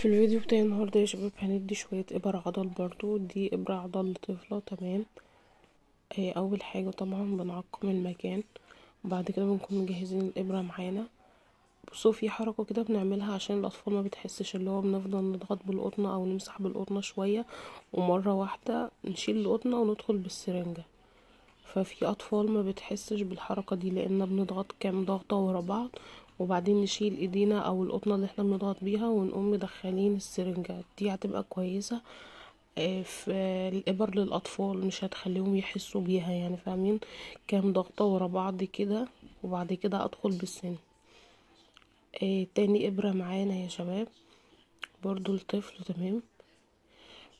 في الفيديو بتاعي النهارده يا شباب هندي شويه ابر عضل. برضو دي ابره عضل لطفله، تمام. اول حاجه طبعا بنعقم المكان، وبعد كده بنكون مجهزين الابره معانا. بصوا في حركه كده بنعملها عشان الاطفال ما بتحسش، اللي هو بنفضل نضغط بالقطنه او نمسح بالقطنه شويه، ومره واحده نشيل القطنه وندخل بالسرنجه. ففي اطفال ما بتحسش بالحركه دي لان بنضغط كام ضغطه ورا بعض، وبعدين نشيل ايدينا او القطنه اللي احنا بنضغط بيها ونقوم مدخلين السرنجه. دي هتبقى كويسه في الابر للاطفال، مش هتخليهم يحسوا بيها، يعني فاهمين كام ضغطه ورا بعض كده، وبعد كده ادخل بالسن. تاني ابره معانا يا شباب برضو الطفل، تمام.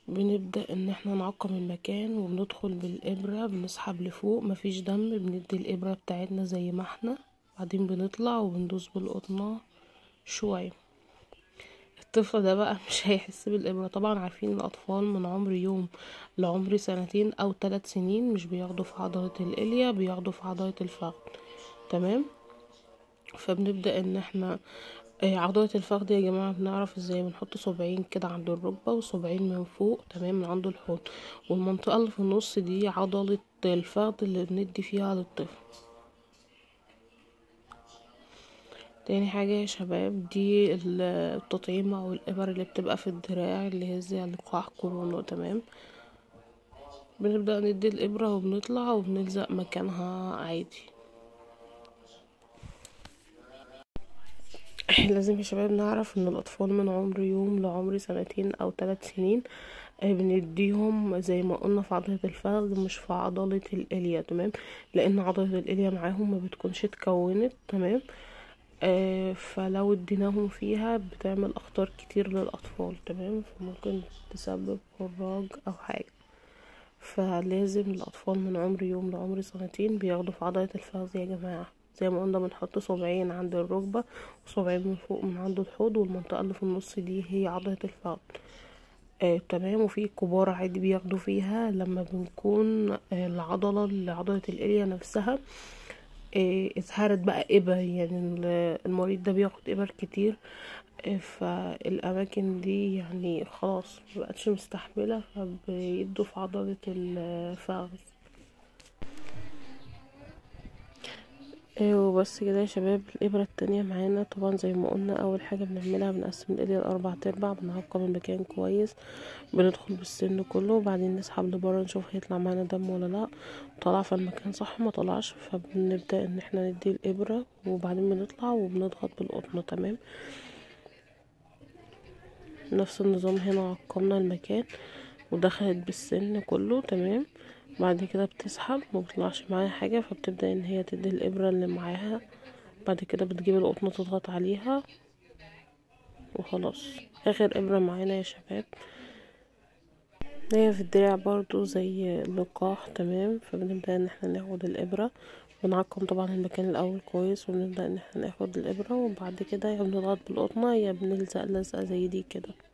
بنبدا ان احنا نعقم المكان وبندخل بالابره، بنسحب لفوق، مفيش دم، بندي الابره بتاعتنا زي ما احنا، بعدين بنطلع وبندوس بالقطنه شويه. الطفل ده بقى مش هيحس بالابره. طبعا عارفين الاطفال من عمر يوم لعمر 2 أو 3 سنين مش بياخدوا في عضله الالية، بياخدوا في عضله الفخذ، تمام. فبنبدا ان احنا عضله الفخذ يا جماعه بنعرف ازاي، بنحط صبعين كده عند الركبه وصبعين من فوق، تمام، من عند الحوض، والمنطقه اللي في النص دي عضله الفخذ اللي بندي فيها للطفل. تاني حاجه يا شباب دي التطعيمه او الابر اللي بتبقى في الدراع اللي هي زي لقاح كورونا، تمام. بنبدا ندي الابره وبنطلع وبنلزق مكانها عادي. لازم يا شباب نعرف ان الاطفال من عمر يوم لعمر 2 أو 3 سنين بنديهم زي ما قلنا في عضله الفخذ مش في عضله الاليه، تمام، لان عضله الاليه معاهم ما بتكونش اتكونت، تمام. فلو اديناهم فيها بتعمل اخطار كتير للاطفال، تمام، فممكن تسبب خراج او حاجه. فلازم الاطفال من عمر يوم لعمر 2 بياخدوا في عضله الفخذ يا جماعه، زي ما قلنا بنحط صبعين عند الركبه وصبعين من فوق من عند الحوض، والمنطقه اللي في النص دي هي عضله الفخذ، تمام. وفي كبار عادي بياخدوا فيها لما بنكون عضله الاليه نفسها اتهرت بقى ابر، يعني المريض ده بياخد ابر كتير، فالاماكن دي يعني خلاص مبقتش مستحمله، فبيدوا في عضله الفخذ. وبس كده يا شباب الابره التانية معانا. طبعا زي ما قلنا اول حاجه بنعملها بنقسم الاليه ل4 أرباع، بنعقم المكان كويس، بندخل بالسن كله، وبعدين نسحب لبره نشوف هيطلع معانا دم ولا لا. طلع في المكان صح ما طلعش، فبنبدا ان احنا ندي الابره وبعدين بنطلع وبنضغط بالقطنه، تمام. نفس النظام هنا، عقمنا المكان ودخلت بالسن كله، تمام. بعد كده بتسحب ومبيطلعش معاها حاجه، فبتبدا ان هي تدي الابره اللي معاها، بعد كده بتجيب القطنه تضغط عليها وخلاص. اخر ابره معانا يا شباب هي في الدراع برضو زي اللقاح، تمام. فبنبدا ان احنا ناخد الابره، بنعقم طبعا المكان الاول كويس، وبنبدا ان احنا ناخد الابره، وبعد كده يا بنضغط بالقطنه يا بنلزق لزقه زي دي كده.